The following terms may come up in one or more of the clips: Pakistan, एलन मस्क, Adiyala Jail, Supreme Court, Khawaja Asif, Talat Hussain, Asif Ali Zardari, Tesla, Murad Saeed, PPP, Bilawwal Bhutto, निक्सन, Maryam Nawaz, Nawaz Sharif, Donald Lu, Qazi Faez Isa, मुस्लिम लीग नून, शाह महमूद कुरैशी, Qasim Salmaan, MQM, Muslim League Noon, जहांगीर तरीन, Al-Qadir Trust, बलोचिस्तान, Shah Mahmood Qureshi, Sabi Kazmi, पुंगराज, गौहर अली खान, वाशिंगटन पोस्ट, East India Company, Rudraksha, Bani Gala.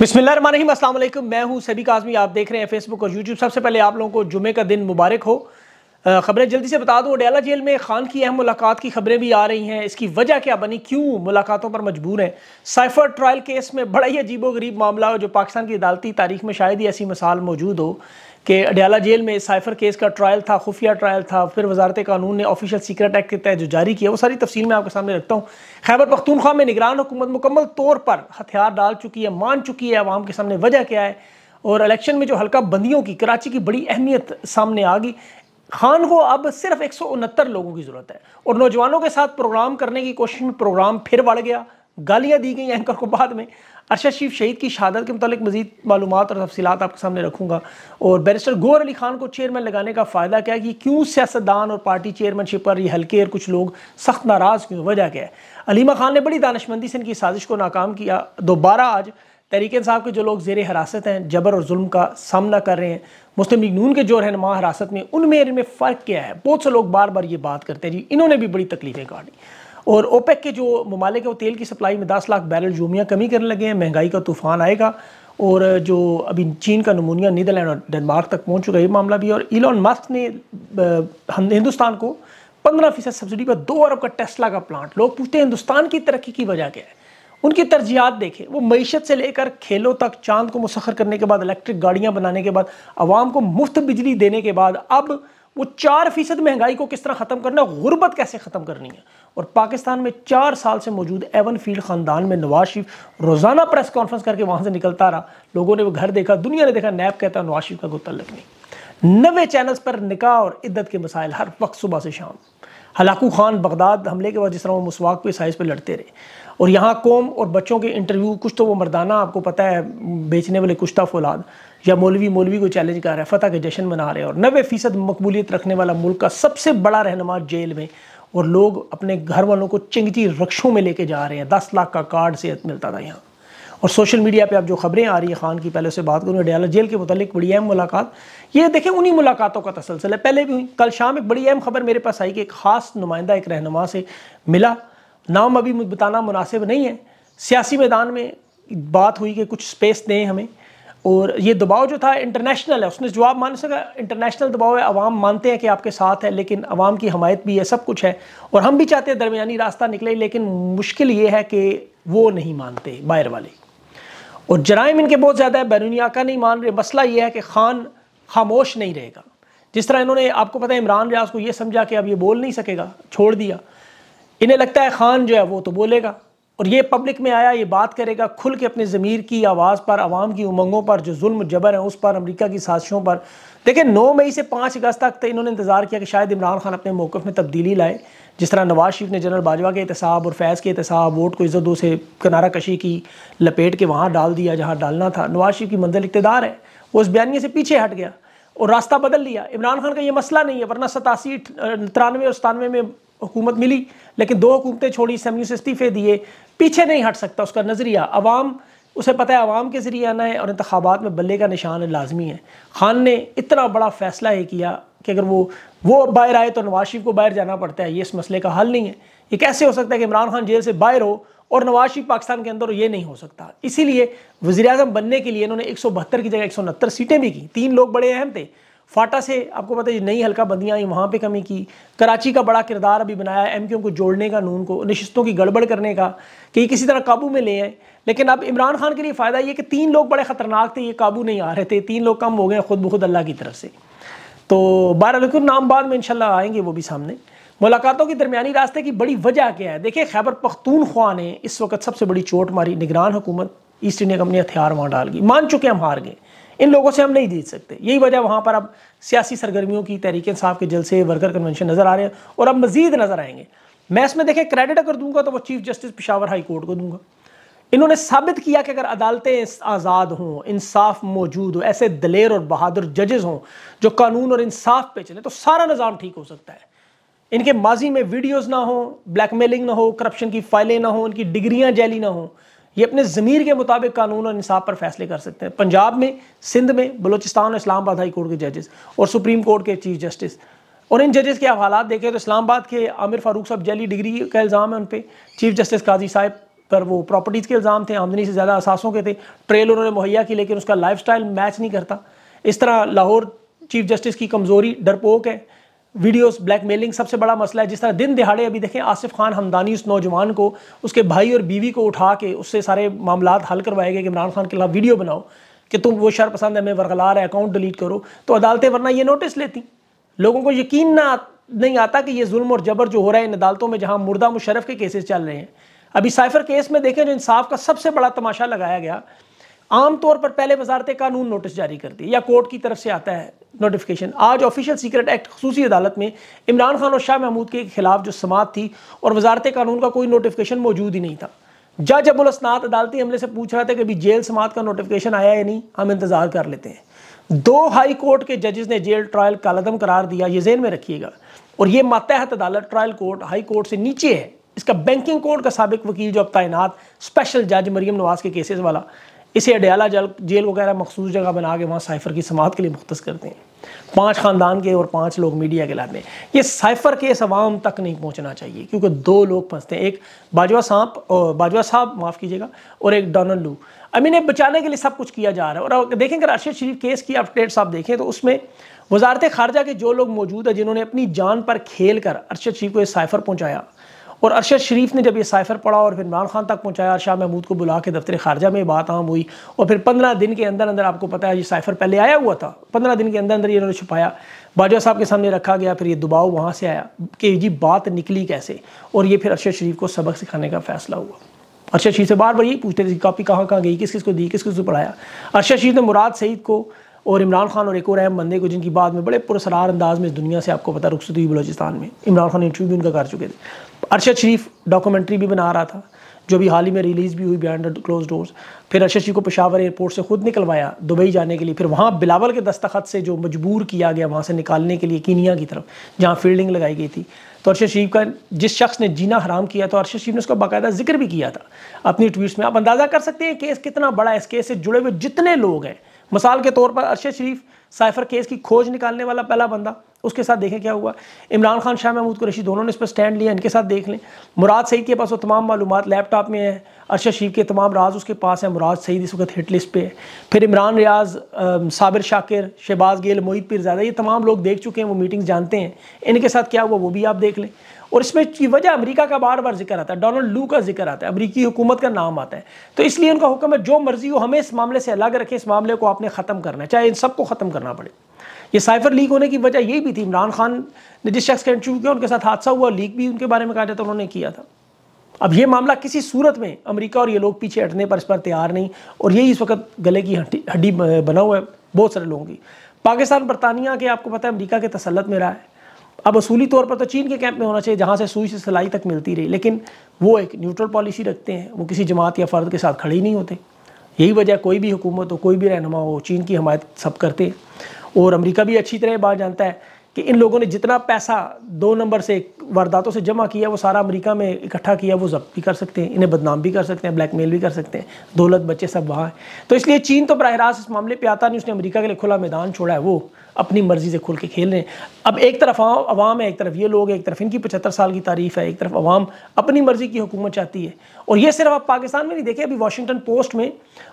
बिस्मिल्लाहिर्रहमानिर्रहीम, अस्सलाम वालेकुम। मैं हूं सबी काज़मी, आप देख रहे हैं फेसबुक और यूट्यूब। सबसे पहले आप लोगों को जुमे का दिन मुबारक हो। खबरें जल्दी से बता दूं, अडियाला जेल में खान की अहम मुलाकात की खबरें भी आ रही हैं। इसकी वजह क्या बनी, क्यों मुलाकातों पर मजबूर हैं? साइफर ट्रायल केस में बड़ा ही अजीबोगरीब मामला हो जो पाकिस्तान की अदालती तारीख में शायद ही ऐसी मिसाल मौजूद हो कि अडियाला जेल में साइफर केस का ट्रायल था, खुफिया ट्रायल था, फिर वजारत कानून ने ऑफिशियल सीक्रेट एक्ट के तहत जो जारी किया, वो सारी तफसील मैं आपके सामने रखता हूँ। खैबर पख्तूनख्वा में निगरान हुकूमत मुकम्मल तौर पर हथियार डाल चुकी है, मान चुकी है अवाम के सामने वजह क्या है, और इलेक्शन में जो हल्का बंदियों की कराची की बड़ी अहमियत सामने आ गई। खान को अब सिर्फ 169 लोगों की ज़रूरत है, और नौजवानों के साथ प्रोग्राम करने की कोशिश में प्रोग्राम फिर बढ़ गया। गालियाँ दी गई एंकर को बाद में। अरशद शरीफ शहीद की शहादत के मुतालिक मज़ीद मालूमात और तफसीलात आपके सामने रखूँगा। और बैरिस्टर गौहर अली खान को चेयरमैन लगाने का फ़ायदा क्या है, कि क्यों सियासतदान और पार्टी चेयरमैनशिप पर ये हल्के और कुछ लोग सख्त नाराज़ क्यों, वजह क्या है? अलीमा खान ने बड़ी दानिशमंदी से इनकी साजिश को नाकाम किया। दोबारा आज तहरीक-ए-इंसाफ के जो लोग जेर हिरासत हैं, जबर और जुल्म का सामना कर रहे हैं, मुस्लिम लीग नून के जो रहनुमा हिरासत में, उनमें इनमें फ़र्क क्या है? बहुत से लोग बार बार ये बात करते हैं जी, इन्होंने भी बड़ी तकलीफ़ें काटी। और ओपेक के जो ममालिक है, वो तेल की सप्लाई में 10 लाख बैरल यूमिया कमी करने लगे हैं। महंगाई का तूफान आएगा, और जो अभी चीन का नमूनिया नीदरलैंड और डेनमार्क तक पहुँच चुका है, ये मामला भी। और एलन मस्क ने हिंदुस्तान को 15% सब्सिडी पर 2 अरब का टेस्ला का प्लांट। लोग पूछते हैं हिंदुस्तान की तरक्की की वजह क्या है? उनकी तरजीहात देखें, वो मीशत से लेकर खेलों तक, चांद को मुसखर करने के बाद, इलेक्ट्रिक गाड़ियाँ बनाने के बाद, आवाम को मुफ्त बिजली देने के बाद, अब वो 4% महंगाई को किस तरह ख़त्म करना, गुर्बत कैसे ख़त्म करनी है। और पाकिस्तान में 4 साल से मौजूद एवनफील्ड ख़ानदान में नवाज शरीफ रोज़ाना प्रेस कॉन्फ्रेंस करके वहाँ से निकलता रहा। लोगों ने वो घर देखा, दुनिया ने देखा, नैब कहता नवाज शरीफ का कोई तल्लुक़ नहीं। 90 चैनल्स पर निकाह और इद्दत के मसाइल हर वक्त, सुबह से शाम। हलाकू खान बगदाद हमले के बाद जिस तरह वो मसवाक पे साइज़ पे लड़ते रहे, और यहाँ कौम और बच्चों के इंटरव्यू, कुछ तो वो मर्दाना आपको पता है बेचने वाले कुश्ता फौलाद, या मौलवी को चैलेंज कर रहा है, फतह के जश्न मना रहे हैं। और 90% मकबूलियत रखने वाला मुल्क का सबसे बड़ा रहनुमा जेल में, और लोग अपने घर वालों को चिंगची रक्षों में लेके जा रहे हैं। 10 लाख का कार्ड सेहत मिलता था यहाँ। और सोशल मीडिया पे आप जो खबरें आ रही है खान की, पहले उससे बात करूँ। अडियाला जेल के मुतालिक बड़ी अहम मुलाकात, ये देखें उन्हीं मुलाकातों का तसलसल है, पहले भी हुई। कल शाम एक बड़ी अहम खबर मेरे पास आई कि एक ख़ास नुमाइंदा एक रहनुमा से मिला, नाम अभी मुझे बताना मुनासिब नहीं है। सियासी मैदान में बात हुई कि कुछ स्पेस दें हमें, और ये दबाव जो था इंटरनेशनल है, उसने जवाब मान सका। इंटरनेशनल दबाव है, आवाम मानते हैं कि आपके साथ है, लेकिन आवाम की हमायत भी है, सब कुछ है, और हम भी चाहते हैं दरमियानी रास्ता निकले, लेकिन मुश्किल ये है कि वो नहीं मानते बाहर वाले, और जराइम इनके बहुत ज़्यादा है, बैरूनी आका नहीं मान रहे। मसला ये है कि खान खामोश नहीं रहेगा। जिस तरह इन्होंने, आपको पता है, इमरान रियाज को ये समझा कि अब ये बोल नहीं सकेगा, छोड़ दिया। इन्हें लगता है खान जो है वो तो बोलेगा, और ये पब्लिक में आया, ये बात करेगा खुल के अपने ज़मीर की आवाज़ पर, आवाम की उमंगों पर, जो जुल्म जबर है उस पर, अमेरिका की साजिशों पर। देखिए 9 मई से 5 अगस्त तक इन्होंने इंतज़ार किया कि शायद इमरान खान अपने मौक़िफ़ में तब्दीली लाए। जिस तरह नवाज शरीफ ने जनरल बाजवा के एहतसाब और फैज़ के एहतसाब, वोट को इज़्ज़त दो से किनारा कशी की लपेट के वहाँ डाल दिया जहाँ डालना था। नवाज शरीफ की मंजिल इक़्तिदार है, वो उस बयानी से पीछे हट गया और रास्ता बदल लिया। इमरान खान का ये मसला नहीं है, वरना 87, 93 और 97 में हुकूमत मिली, लेकिन 2 हुकूमतें छोड़ी, असेंबली से इस्तीफ़े दिए, पीछे नहीं हट सकता उसका नज़रिया। आवाम, उसे पता है आवाम के ज़रिए आना है, और इंतखाबात में बल्ले का निशान लाजमी है। खान ने इतना बड़ा फ़ैसला ये किया कि अगर वो बाहर आए तो नवाज शरीफ को बाहर जाना पड़ता है। ये इस मसले का हल नहीं है। ये कैसे हो सकता है कि इमरान खान जेल से बाहर हो और नवाज शरीफ पाकिस्तान के अंदर हो? ये नहीं हो सकता। इसीलिए वज़ीर-ए-आज़म बनने के लिए इन्होंने 172 की जगह 169 सीटें भी की। 3 लोग बड़े अहम थे। फाटा से आपको पता है नई हल्का बंदियाँ आई, वहाँ पे कमी की। कराची का बड़ा किरदार अभी बनाया, एमक्यूएम को जोड़ने का, नून को, नशिस्तों की गड़बड़ करने का, कि किसी तरह काबू में ले आए। लेकिन अब इमरान खान के लिए फ़ायदा ये कि 3 लोग बड़े ख़तरनाक थे, ये काबू नहीं आ रहे थे, 3 लोग कम हो गए खुद ब खुद अल्लाह की तरफ से। तो बारह नाम बाद में इंशाल्लाह आएंगे, वो भी सामने। मुलाकातों की दरमियानी रास्ते की बड़ी वजह क्या है? देखिए खैबर पख्तूनख्वा ने इस वक्त सबसे बड़ी चोट मारी। निगरान हुकूमत, ईस्ट इंडिया कंपनी हथियार वहाँ डाल गई, मान चुके हम हार गए, इन लोगों से हम नहीं जीत सकते। यही वजह वहाँ पर अब सियासी सरगर्मियों की, तहरीक-ए-इंसाफ के जलसे, वर्कर कन्वेंशन नज़र आ रहे हैं, और अब मज़ीद नज़र आएंगे। मैं इसमें देखें क्रेडिट अगर दूंगा तो वो chief justice Peshawar high court को दूंगा। इन्होंने साबित किया कि अगर अदालतें आज़ाद हों, इंसाफ मौजूद हो, ऐसे दलेर और बहादुर जजेस हों जो कानून और इंसाफ पे चले, तो सारा निज़ाम ठीक हो सकता है। इनके माजी में वीडियोज़ ना हों, ब्लैकमेलिंग ना हो, करप्शन की फाइलें ना हों, इनकी डिग्रियाँ जाली ना हों, ये अपने ज़मीर के मुताबिक कानून और इंसाफ पर फैसले कर सकते हैं। पंजाब में, सिंध में, बलूचिस्तान और इस्लामाबाद हाई कोर्ट के जजेस और सुप्रीम कोर्ट के चीफ जस्टिस, और इन जजेस के हालात देखें तो इस्लामाबाद के आमिर फारूक साहब, जैली डिग्री का इल्ज़ाम है उन पर। चीफ जस्टिस काजी साहब पर वो प्रॉपर्टीज़ के इल्ज़ाम थे, आमदनी से ज़्यादा असासों के थे, ट्रेल उन्होंने मुहैया की लेकिन उसका लाइफस्टाइल मैच नहीं करता। इस तरह लाहौर चीफ जस्टिस की कमज़ोरी डरपोक है, वीडियोस, ब्लैकमेलिंग सबसे बड़ा मसला है। जिस तरह दिन दिहाड़े अभी देखें आसिफ खान हमदानी उस नौजवान को, उसके भाई और बीवी को उठा के उससे सारे मामला हल करवाए गए कि इमरान खान के खिलाफ वीडियो बनाओ कि तुम वो शरपसंद है, मैं वर्गला रहा है, अकाउंट डिलीट करो। तो अदालतें वरना ये नोटिस लेती। लोगों को यकीन नहीं आता कि ये जुल्म और जबर जो हो रहा है इन अदालतों में जहाँ मुर्दा मुशर्रफ के केसेस चल रहे हैं। अभी साइफर केस में देखें जो इंसाफ का सबसे बड़ा तमाशा लगाया गया, आमतौर पर पहले वजारत कानून नोटिस जारी करती है या कोर्ट की तरफ से आता है नोटिफिकेशन। आज ऑफिशियल सीक्रेट एक्ट खसूसी अदालत में इमरान खान और शाह महमूद के खिलाफ जो समात थी और वजारत कानून का कोई नोटिफिकेशन मौजूद ही नहीं था। जज अबुल असनात अदालती हमले से पूछ रहा था कि अभी जेल समात का नोटिफिकेशन आया या नहीं, हम इंतज़ार कर लेते हैं। 2 हाई कोर्ट के जजेस ने जेल ट्रायल कालदम करार दिया, ये जेन में रखिएगा। और ये मातहत अदालत ट्रायल कोर्ट हाई कोर्ट से नीचे है। इसका बैंकिंग कोर्ट का साबिक वकील जो अब तैनात स्पेशल जज मरीम नवाज के केसेस वाला, इसे अडियाला जेल वगैरह मखसूस जगह बना के वहाँ साइफर की समात के लिए मुख्तस करते हैं। 5 ख़ानदान के और 5 लोग मीडिया के लाते हैं। ये साइफर केस आवाम तक नहीं पहुँचना चाहिए क्योंकि 2 लोग फंसते हैं, एक बाजवा साहब माफ़ कीजिएगा और एक डोनाल्ड लू। अब इन्हें बचाने के लिए सब कुछ किया जा रहा है। और देखें कि अरशद शरीफ केस की अपडेट्स आप देखें तो उसमें वजारत खारजा के जो लोग मौजूद है जिन्होंने अपनी जान पर खेल कर अरशद शरीफ को ये साइफर पहुँचाया और अरशद शरीफ ने जब ये साइफर पढ़ा और फिर इमरान खान तक पहुंचाया, शाह महमूद को बुला के दफ्तर खारजा में बात आम हुई और फिर 15 दिन के अंदर अंदर, आपको पता है ये साइफर पहले आया हुआ था, 15 दिन के अंदर अंदर इन्होंने छुपाया, बाजवा साहब के सामने रखा गया, फिर ये दबाव वहाँ से आया कि जी बात निकली कैसे, और ये फिर अरशद शरीफ को सबक सिखाने का फैसला हुआ। अरशद शरीफ से बार बार यही पूछते थे कापी कहाँ गई, किस किस को दी, किस किस को पढ़ाया। अरशद शरीफ ने मुराद सईद को और इमरान खान और एक और अहम बंदे को, जिनकी बाद में बड़े पुरसरार अंदाज में दुनिया से, आपको पता, रुखसत हुई बलोचिस्तान में, इमरान खान इंटरव्यू भी उनका कर चुके थे। अरशद शरीफ डॉक्यूमेंट्री भी बना रहा था जो भी हाल ही में रिलीज़ भी हुई, बिहाइंड क्लोज डोर्स। फिर अरशद शरीफ को पेशावर एयरपोर्ट से खुद निकलवाया दुबई जाने के लिए, फिर वहाँ बिलावल के दस्तखत से जो मजबूर किया गया वहाँ से निकालने के लिए कीनिया की तरफ जहाँ फील्डिंग लगाई गई थी। तो अरशद शरीफ का, जिस शख्स ने जीना हराम किया, तो अरशद शरीफ ने उसका बाकायदा जिक्र भी किया था अपनी ट्वीट्स में। आप अंदाज़ा कर सकते हैं केस कितना बड़ा है। इस केस से जुड़े हुए जितने लोग हैं, मिसाल के तौर पर अरशद शरीफ साइफर केस की खोज निकालने वाला पहला बंदा, उसके साथ देखें क्या हुआ। इमरान खान, शाह महमूद कुरैशी दोनों ने इस पर स्टैंड लिया, इनके साथ देख लें। मुराद सईद के पास वो तमाम मालूमात लैपटॉप में है, अरशद शरीफ के तमाम राज उसके पास है। मुराद सईद इस वक्त हिट लिस्ट पे है। फिर इमरान रियाज, साबिर शाकिर, शहबाज गिल, मुईद पिरज़ादा, ये तमाम लोग देख चुके हैं, वो मीटिंग्स जानते हैं। इनके साथ क्या हुआ वो भी आप देख लें। और इसमें की वजह अमेरिका का बार बार जिक्र आता है, डोनाल्ड लू का जिक्र आता है, अमेरिकी हुकूमत का नाम आता है। तो इसलिए उनका हुक्म है जो मर्जी हो, हमें इस मामले से अलग रखें, इस मामले को आपने ख़त्म करना है, चाहे इन सबको ख़त्म करना पड़े। ये साइफर लीक होने की वजह यही भी थी। इमरान खान ने जिस शख्स का इंटरव्यू किया उनके साथ हादसा हुआ, लीक भी उनके बारे में कहा जाता उन्होंने किया था। अब ये मामला किसी सूरत में अमेरिका और ये लोग पीछे हटने पर इस पर तैयार नहीं, और यही इस वक्त गले की हड्डी बना हुआ है बहुत सारे लोगों की। पाकिस्तान बरतानिया के, आपको पता है, अमेरिका के तसल्लुत में रहा है। अब असूली तौर पर तो चीन के कैंप में होना चाहिए जहाँ से सुई से सिलाई तक मिलती रही, लेकिन वो एक न्यूट्रल पॉलिसी रखते हैं, वो किसी जमात या फ़र्द के साथ खड़े ही नहीं होते। यही वजह कोई भी हुकूमत हो, कोई भी रहनुमा हो, चीन की हमायत सब करते हैं। और अमेरिका भी अच्छी तरह बात जानता है कि इन लोगों ने जितना पैसा 2 नंबर से वारदातों से जमा किया वो सारा अमेरिका में इकट्ठा किया, वो जब्त भी कर सकते हैं, इन्हें बदनाम भी कर सकते हैं, ब्लैकमेल भी कर सकते हैं, दौलत बच्चे सब वहाँ हैं। तो इसलिए चीन तो बराह रास्त इस मामले पे आता नहीं, उसने अमेरिका के लिए खुला मैदान छोड़ा है, वो अपनी मर्ज़ी से खुल के खेल रहे हैं। अब एक तरफ आवाम है, एक तरफ ये लोग, एक तरफ इनकी 75 साल की तारीफ़ है, एक तरफ आवाम अपनी मर्ज़ी की हुकूमत चाहती है। और ये सिर्फ आप पाकिस्तान में नहीं देखें, अभी वाशिंगटन पोस्ट में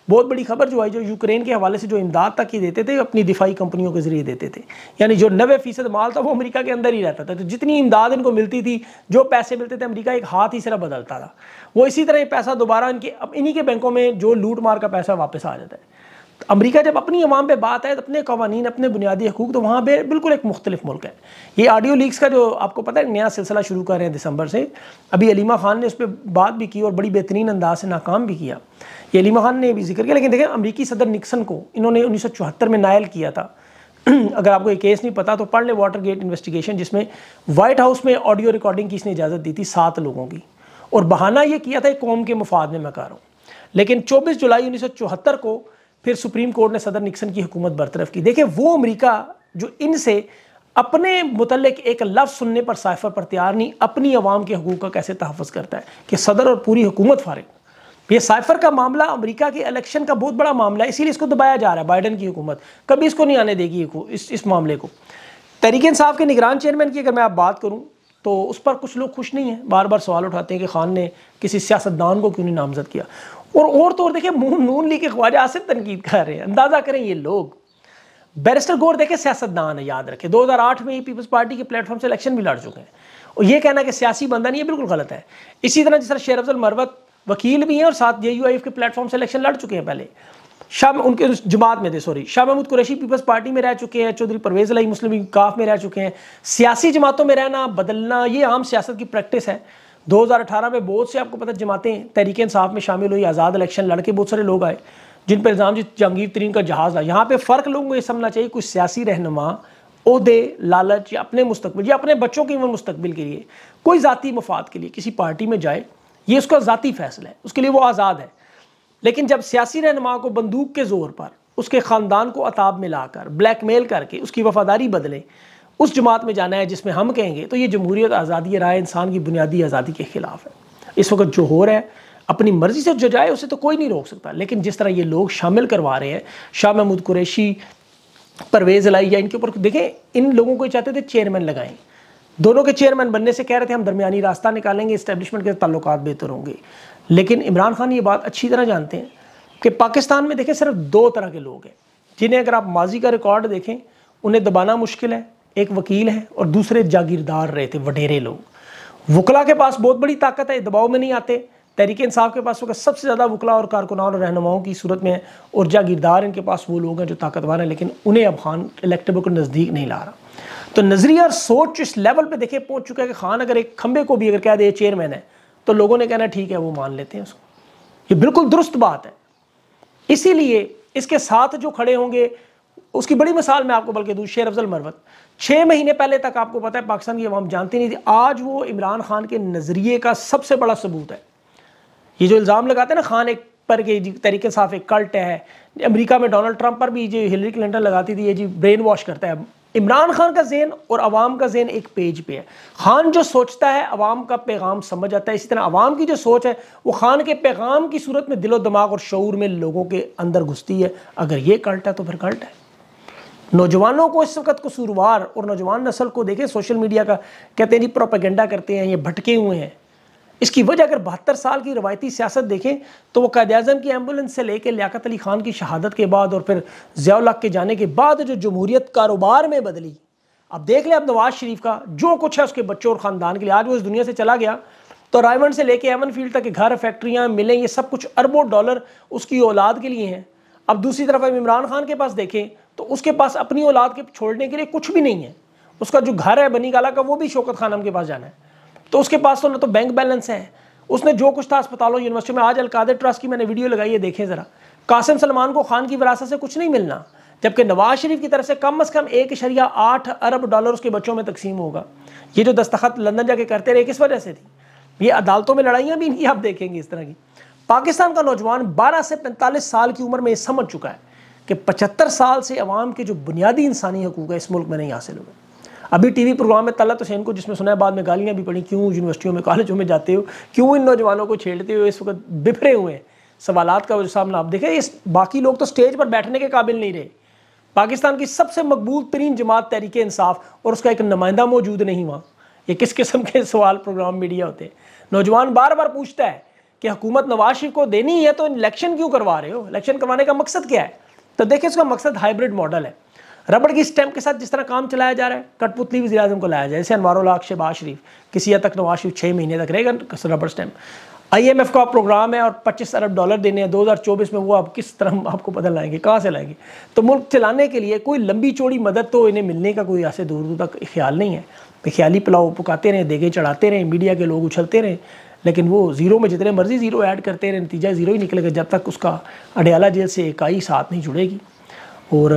बहुत बड़ी खबर जो आई, जो यूक्रेन के हवाले से जो इमदाद तक ही देते थे अपनी दिफाई कंपनियों के ज़रिए देते थे, यानी जो 90% माल था वो अमेरिका के अंदर ही रहता था। तो जितनी इमदाद इनको मिलती थी, जो पैसे मिलते थे, अमेरिका एक हाथ ही सिर्फ बदलता था। वो इसी तरह पैसा दोबारा इनके इन्हीं के बैंकों में जो लूट मार का पैसा वापस आ जाता है। तो अमेरिका जब अपनी अवाम पे बात है, तो अपने कवानीन, अपने बुनियादी हकूक, तो वहाँ पे बिल्कुल एक मुख्तलिफ मुल्क है। ये ऑडियो लीक्स का जो आपको पता है नया सिलसिला शुरू कर रहे हैं दिसंबर से, अभी अलीमा खान ने उस पर बात भी की और बड़ी बेहतरीन अंदाज से नाकाम भी किया, ये अलीमा खान ने भी जिक्र किया। लेकिन देखें, अमरीकी सदर निक्सन को इन्होंने 1974 में नायल किया था। अगर आपको ये केस नहीं पता तो पढ़ लें, वाटर गेट इन्वेस्टिगेशन, जिसमें वाइट हाउस में ऑडियो रिकॉर्डिंग की इसने इजाज़त दी थी 7 लोगों की, और बहाना ये किया था कौम के मफाद में मैं कह रहा हूँ। लेकिन 24 जुलाई 1974 को फिर सुप्रीम कोर्ट ने सदर निक्सन की हुकूमत बरतरफ की। देखिए, वो अमेरिका जो इनसे अपने मुतल्लिक एक लफ्ज़ सुनने पर साइफर पर तैयार नहीं, अपनी अवाम के हकूक़ का कैसे तहफ़्फ़ुज़ करता है कि सदर और पूरी हुकूमत फारिग। ये साइफर का मामला अमेरिका के इलेक्शन का बहुत बड़ा मामला है, इसीलिए इसको दबाया जा रहा है। बाइडन की हुकूमत कभी इसको नहीं आने देगी इस मामले को। तहरीक इंसाफ के निगरान चेयरमैन की अगर मैं आप बात करूँ तो उस पर कुछ लोग खुश नहीं हैं, बार बार सवाल उठाते हैं कि खान ने किसी सियासतदान को क्यों नहीं नामजद किया। और तो और देखिए नून लीग के ख्वाजा आसिफ तनकीद कर रहे हैं। अंदाज़ा करें ये लोग, बैरिस्टर गौहर देखें सियासतदान है, याद रखें 2008 में ही पीपल्स पार्टी के प्लेटफॉर्म से इलेक्शन भी लड़ चुके हैं। और ये कहना कि सियासी बंदा नहीं है बिल्कुल गलत है। इसी तरह जिस तरह शेर अफजल मरवत वकील भी हैं और साथ JUIF के प्लेटफॉर्म से इलेक्शन लड़ चुके हैं, पहले शाह उनके जमात में थे, sorry शाह महमूद कुरैशी peoples party में रह चुके हैं, चौधरी परवेज़ इलाही मुस्लिम लीग काफ में रह चुके हैं। सियासी जमातों में रहना बदलना ये आम सियासत की प्रैक्टिस है। 2018 में बहुत से आपको पता जमातें तहरीक इंसाफ में शामिल हुई, आज़ाद इलेक्शन लड़ के बहुत सारे लोग आए जिन पर इल्ज़ाम जहांगीर तरीन का जहाज़ था। यहाँ पे फ़र्क लोगों को ये समझना चाहिए, कुछ सियासी रहनुमा ओहदे लालच या अपने मुस्तकबिल या अपने बच्चों के मुस्तकबिल के लिए कोई ज़ाती मफाद के लिए किसी पार्टी में जाए, ये उसका ज़ाती फैसला है, उसके लिए वो आज़ाद है। लेकिन जब सियासी रहनुमा को बंदूक के ज़ोर पर उसके ख़ानदान को अताब में लाकर ब्लैकमेल करके उसकी वफादारी बदले उस जमात में जाना है जिसमें हम कहेंगे, तो ये जमहूरियत आज़ादी राय इंसान की बुनियादी आज़ादी के ख़िलाफ़ है। इस वक्त जो हो रहा है अपनी मर्ज़ी से जो जाए उसे तो कोई नहीं रोक सकता, लेकिन जिस तरह ये लोग शामिल करवा रहे हैं शाह महमूद कुरैशी परवेज़ इलाही या इनके ऊपर, देखें इन लोगों को चाहते थे चेयरमैन लगाएं, दोनों के चेयरमैन बनने से कह रहे थे हम दरमियानी रास्ता निकालेंगे, इस्टेब्लिशमेंट के ताल्लुकात बेहतर होंगे। लेकिन इमरान खान ये बात अच्छी तरह जानते हैं कि पाकिस्तान में देखें सिर्फ दो तरह के लोग हैं जिन्हें अगर आप माजी का रिकॉर्ड देखें उन्हें दबाना मुश्किल है, एक वकील है और दूसरे जागीरदार रहे थे वडेरे लोग। वकला के पास बहुत बड़ी ताकत है, दबाव में नहीं आते। तहरीक इंसाफ के पास सबसे ज़्यादा वकला और कारकुनान और रहनुमाओं की सूरत में है, और जागीरदार इनके पास वो लोग हैं जो ताकतवर हैं, लेकिन उन्हें अब खान इलेक्टेबल को नज़दीक नहीं ला रहा। तो नज़रिया और सोच इस लेवल पे देखे पहुंच चुका है कि खान अगर एक खंबे को भी अगर कह दे चेयरमैन है तो लोगों ने कहना ठीक है वो मान लेते हैं उसको। ये बिल्कुल दुरुस्त बात है। इसीलिए इसके साथ जो खड़े होंगे उसकी बड़ी मिसाल मैं आपको बल्कि दूँ, शेर अफजल मरवत 6 महीने पहले तक आपको पता है पाकिस्तान की अवाम जानती नहीं थी, आज वो इमरान खान के नज़रिए का सबसे बड़ा सबूत है। ये जो इल्ज़ाम लगाते हैं ना खान एक पर के तरीके साफ एक कल्ट है, अमेरिका में डोनाल्ड ट्रम्प पर भी जो हिलरी क्लिंटन लगाती थी ये जी ब्रेन वॉश करता है। इमरान खान का जेन और आवाम का जेन एक पेज पे है। खान जो सोचता है आवाम का पैगाम समझ आता है, इसी तरह आवाम की जो सोच है वो खान के पैगाम की सूरत में दिलो दिमाग और शऊर में लोगों के अंदर घुसती है। अगर ये कल्ट है तो फिर कल्ट है। नौजवानों को इस वक्त कसूरवार और नौजवान नस्ल को देखें सोशल मीडिया का कहते हैं जी प्रोपेगेंडा करते हैं, ये भटके हुए हैं। इसकी वजह अगर 72 साल की रवायती सियासत देखें तो वो कायद आज़म की एम्बुलेंस से लेकर लियाकत अली खान की शहादत के बाद और फिर ज़ियाउल हक के जाने के बाद जो जमहूरियत कारोबार में बदली, अब देख लें अब नवाज शरीफ का जो कुछ है उसके बच्चों और ख़ानदान के लिए। आज वो इस दुनिया से चला गया तो रायवंड से लेकर एवनफील्ड तक के घर फैक्ट्रियाँ मिलें ये सब कुछ अरबों डॉलर उसकी औलाद के लिए हैं। अब दूसरी तरफ हम इमरान खान के पास देखें तो उसके पास अपनी औलाद के छोड़ने के लिए कुछ भी नहीं है। उसका जो घर है बनी गाला का वो भी शौकत खानम के पास जाना है, तो उसके पास तो ना तो बैंक बैलेंस है, उसने जो कुछ था अस्पतालों यूनिवर्सिटी में। आज अलकादर ट्रस्ट की मैंने वीडियो लगाई है, देखें ज़रा। कासिम सलमान को खान की विरासत से कुछ नहीं मिलना, जबकि नवाज शरीफ की तरफ से कम अज़ कम 1.8 अरब डॉलर उसके बच्चों में तकसीम होगा। ये जो दस्तखत लंदन जाके करते रहे किस वजह से थी, ये अदालतों में लड़ाइयाँ भी इनकी आप देखेंगे इस तरह की। पाकिस्तान का नौजवान 12 से 45 साल की उम्र में ये समझ चुका है कि 75 साल से अवाम के जो बुनियादी इंसानी हकूक़ है इस मुल्क में नहीं हासिल हुए। अभी टीवी प्रोग्राम में तलत हुसैन को जिसमें सुना है, बाद में गालियाँ भी पड़ी, क्यों यूनिवर्सिटियों में कॉलेजों में जाते हो, क्यों इन नौजवानों को छेड़ते हो। इस वक्त बिफरे हुए हैं सवालात का सामना आप देखें। इस बाकी लोग तो स्टेज पर बैठने के काबिल नहीं रहे। पाकिस्तान की सबसे मकबूल तरीन जमात तहरीक इंसाफ और उसका एक नुमाइंदा मौजूद नहीं हुआ। ये किस किस्म के सवाल प्रोग्राम मीडिया होते हैं। नौजवान बार बार पूछता है कि हुकूमत नवाज शरीफ को देनी है तो इलेक्शन क्यों करवा रहे हो, इलेक्शन करवाने का मकसद क्या है। तो देखिए उसका मकसद हाइब्रिड मॉडल है, रबड़ की स्टैंप के साथ जिस तरह काम चलाया जा रहा है कठपुतली वज़ीर आज़म को लाया जाए, जैसे अनवारुल हक शहबाज शरीफ किसी हद तक नवाज शरीफ 6 महीने तक रहेगा रबड़ स्टैंप। IMF का प्रोग्राम है और 25 अरब डॉलर देने हैं 2024 में, वो आप किस तरह आपको पता लाएंगे, कहाँ से लाएंगे। तो मुल्क चलाने के लिए कोई लंबी चौड़ी मदद तो इन्हें मिलने का कोई ऐसे दूर दूर तक ख्याल नहीं है। ख्याली पुलाव पकाते रहें, देगे चढ़ाते रहें, मीडिया के लोग उछलते रहें, लेकिन वो जीरो में जितने मर्जी जीरो ऐड करते रहें, नतीजा जीरो ही निकलेगा जब तक उसका अडियाला जेल से इकाई साथ नहीं जुड़ेगी। और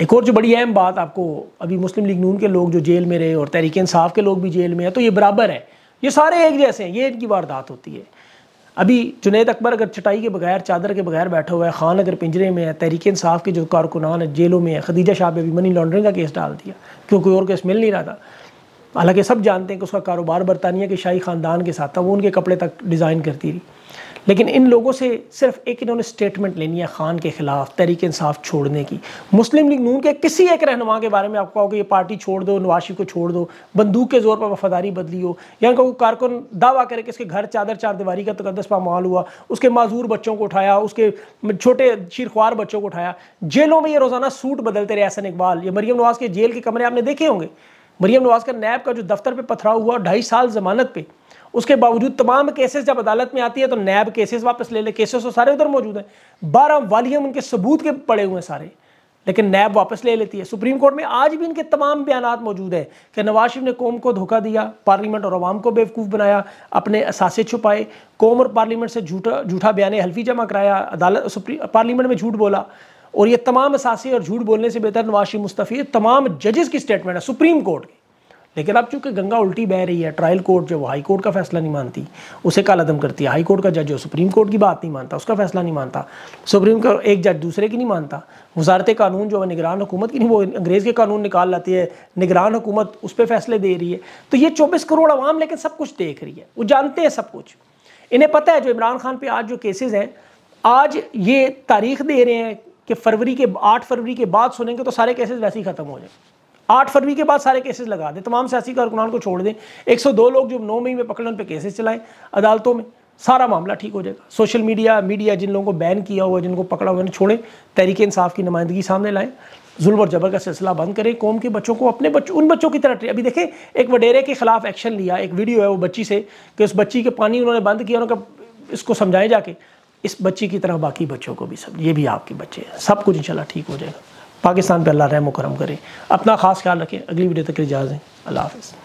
एक और जो बड़ी अहम बात आपको, अभी मुस्लिम लीग नून के लोग जो जेल में रहे और तहरीक इंसाफ के लोग भी जेल में हैं, तो ये बराबर है, ये सारे एक जैसे हैं, ये इनकी वारदात होती है। अभी जुनेद अकबर अगर चटाई के बगैर चादर के बगैर बैठा हुआ है, खान अगर पिंजरे में है, तहरीक इंसाफ के जो कारकुनान है जेलों में है। खदीजा शाह पे अभी मनी लॉन्ड्रिंग का केस डाल दिया क्योंकि कोई और केस मिल नहीं रहा था, हालांकि सब जानते हैं कि उसका कारोबार बरतानिया के शाही ख़ानदान के साथ था, वो उनके कपड़े तक डिज़ाइन करती रही। लेकिन इन लोगों से सिर्फ एक इन्होंने स्टेटमेंट लेनी है खान के खिलाफ तहरीक इंसाफ छोड़ने की। मुस्लिम लीग नून के किसी एक रहनुमा के बारे में आप कहोगे ये पार्टी छोड़ दो, नवाशी को छोड़ दो, बंदूक के जोर पर वफादारी बदली हो, या कोई कारकुन दावा करे कि इसके घर चादर चारदीवारी का तकदस पामाल हुआ, उसके माजूर बच्चों को उठाया, उसके छोटे शीरख्वार बच्चों को उठाया। जेलों में ये रोजाना सूट बदलते रहे एहसन इकबाल। ये मरियम नवाज के जेल के कमरे आपने देखे होंगे, मरियम नवाज का नैब का जो दफ्तर पे पथराव हुआ 2.5 साल जमानत पे, उसके बावजूद तमाम केसेस जब अदालत में आती है तो नैब केसेस वापस ले ले, केसेस तो सारे उधर मौजूद हैं, 12 वालियम उनके सबूत के पड़े हुए हैं सारे, लेकिन नैब वापस ले लेती है। सुप्रीम कोर्ट में आज भी इनके तमाम बयानात मौजूद है कि नवाज शरीफ ने कौम को धोखा दिया, पार्लियामेंट और अवाम को बेवकूफ़ बनाया, अपने असासे छुपाए, कौम और पार्लियामेंट से झूठा बयान हल्फी जमा कराया, अदालत पार्लियामेंट में झूठ बोला, और ये तमाम असासे और झूठ बोलने से बेहतर नवाज शरीफ मुस्तफ़ी। तमाम जजेस की स्टेटमेंट है सुप्रीम कोर्ट की, लेकिन अब चूंकि गंगा उल्टी बह रही है, ट्रायल कोर्ट जो हाई कोर्ट का फैसला नहीं मानती उसे कालादम करती है, हाई कोर्ट का जज जो सुप्रीम कोर्ट की बात नहीं मानता उसका फैसला नहीं मानता, सुप्रीम का एक जज दूसरे की नहीं मानता, वजारत कानून जो है निगरान हुकूमत की नहीं, वो अंग्रेज़ के कानून निकाल लाती है, निगरान हुकूमत उस पर फैसले दे रही है। तो ये 24 करोड़ आवाम लेकिन सब कुछ देख रही है, वो जानते हैं सब कुछ, इन्हें पता है जो इमरान खान पर आज जो केसेज़ हैं, आज ये तारीख दे रहे हैं कि फरवरी के 8 फरवरी के बाद सुनेंगे तो सारे केसेस वैसे ही ख़त्म हो जाए, 8 फरवरी के बाद सारे केसेस लगा दें, तमाम सियासी कारकुनान को छोड़ दें, 102 लोग जो 9 मई में पकड़े उन पर केसेस चलाएं अदालतों में, सारा मामला ठीक हो जाएगा। सोशल मीडिया जिन लोगों को बैन किया हुआ, जिनको पकड़ा हुआ, उन्हें छोड़ें, तहरीक इंसाफ की नुमाइंदगी सामने लाएं, जुल्म और जबर का सिलसिला बंद करें, कौम के बच्चों को अपने बच्चों उन बच्चों की तरह। अभी देखें एक वडेरे के खिलाफ एक्शन लिया, एक वीडियो है वो बच्ची से कि उस बच्ची के पानी उन्होंने बंद किया, उन्होंने इसको समझाएं जाके इस बच्ची की तरह बाकी बच्चों को भी, सब ये भी आपके बच्चे हैं, सब कुछ इंशाल्लाह ठीक हो जाएगा। पाकिस्तान पे अल्लाह रहम करम करे, अपना खास ख्याल रखें, अगली वीडियो तक इजाज़त है, अल्लाह हाफ़िज़।